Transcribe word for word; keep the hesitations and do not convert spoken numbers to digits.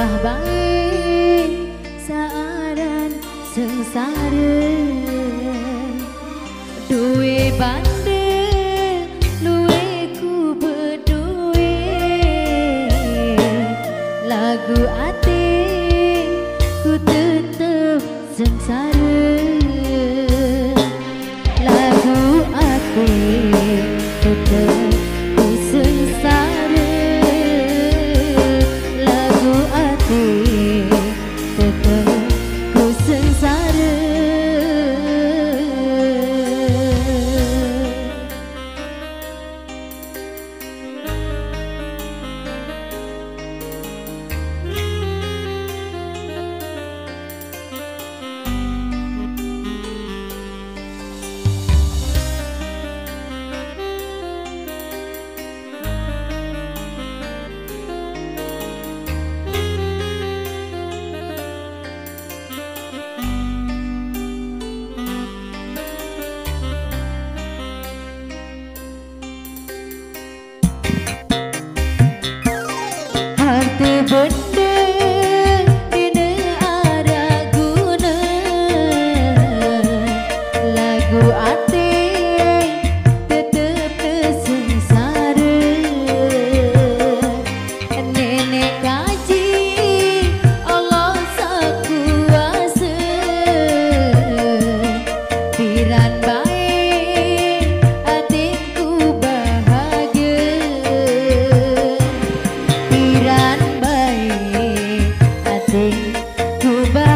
Wah baik saadan sengsaden duwe bandel luwe ku beduwe lagu ati ku tetep sengsaden lagu ati tetep goodbye.